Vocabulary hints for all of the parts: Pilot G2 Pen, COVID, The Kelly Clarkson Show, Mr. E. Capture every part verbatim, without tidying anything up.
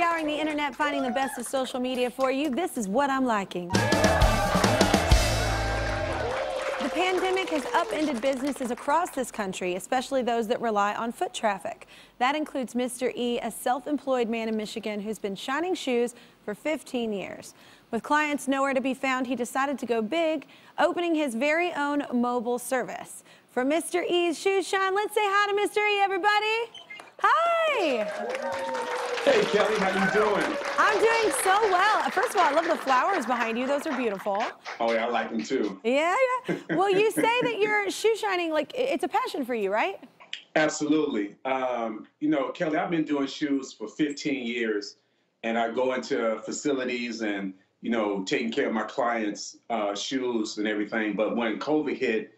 scouring the internet, finding the best of social media for you. This is what I'm liking. The pandemic has upended businesses across this country, especially those that rely on foot traffic. That includes Mister E, a self-employed man in Michigan who's been shining shoes for fifteen years. With clients nowhere to be found, he decided to go big, opening his very own mobile service. For Mister E's Shoe Shine, let's say hi to Mister E, everybody. Hi. Hey, Kelly, how you doing? I'm doing so well. First of all, I love the flowers behind you. Those are beautiful. Oh, yeah, I like them, too. Yeah, yeah. Well, you say that you're shoe shining, like, it's a passion for you, right? Absolutely. Um, you know, Kelly, I've been doing shoes for fifteen years, and I go into facilities and, you know, taking care of my clients' uh, shoes and everything. But when COVID hit,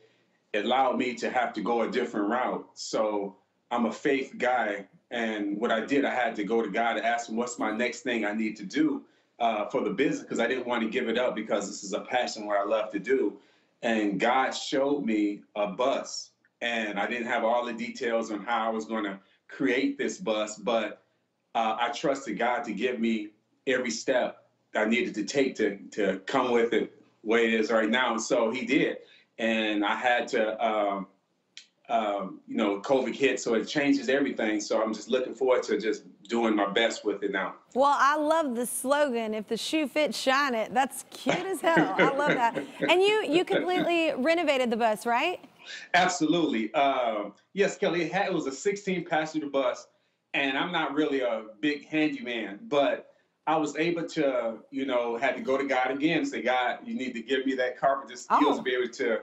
it allowed me to have to go a different route. So I'm a faith guy, and what I did, I had to go to God and ask him, what's my next thing I need to do uh, for the business? Because I didn't want to give it up, because this is a passion where I love to do. And God showed me a bus, and I didn't have all the details on how I was going to create this bus, but uh, I trusted God to give me every step I needed to take to, to come with it the way it is right now. And so he did. And I had to, um, um, you know, COVID hit, so it changes everything. So I'm just looking forward to just doing my best with it now. Well, I love the slogan, if the shoe fits, shine it. That's cute as hell. I love that. And you, you completely renovated the bus, right? Absolutely. Um, yes, Kelly, it, had, it was a sixteen passenger bus, and I'm not really a big handyman, but I was able to, you know, had to go to God again and say, God, you need to give me that carpenter skills oh. to be able to,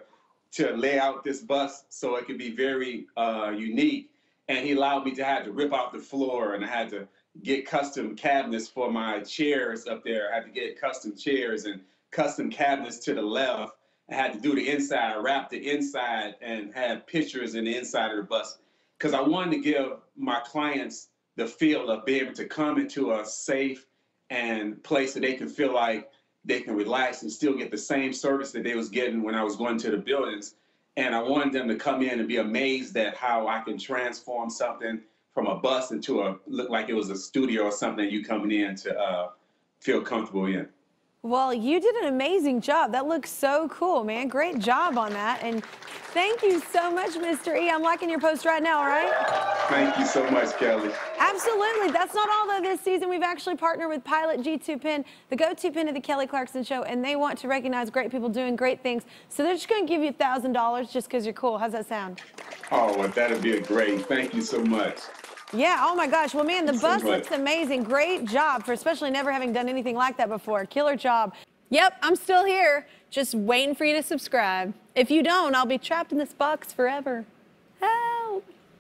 to lay out this bus so it could be very uh, unique. And he allowed me to have to rip out the floor, and I had to get custom cabinets for my chairs up there. I had to get custom chairs and custom cabinets to the left. I had to do the inside, wrap the inside, and had pictures in the inside of the bus, because I wanted to give my clients the feel of being able to come into a safe and place that they can feel like they can relax and still get the same service that they was getting when I was going to the buildings. And I wanted them to come in and be amazed at how I can transform something from a bus into a, look like it was a studio or something you coming in to uh, feel comfortable in. Well, you did an amazing job. That looks so cool, man. Great job on that. And thank you so much, Mister E. I'm liking your post right now, all right? Thank you so much, Kelly. Absolutely. That's not all, though. This season, we've actually partnered with Pilot G two Pen, the go-to pen of the Kelly Clarkson Show, and they want to recognize great people doing great things. So they're just going to give you one thousand dollars just because you're cool. How's that sound? Oh, well, that'd be a great. Thank you so much. Yeah, oh my gosh. Well, man, the bus looks amazing. Great job for especially never having done anything like that before. Killer job. Yep, I'm still here, just waiting for you to subscribe. If you don't, I'll be trapped in this box forever.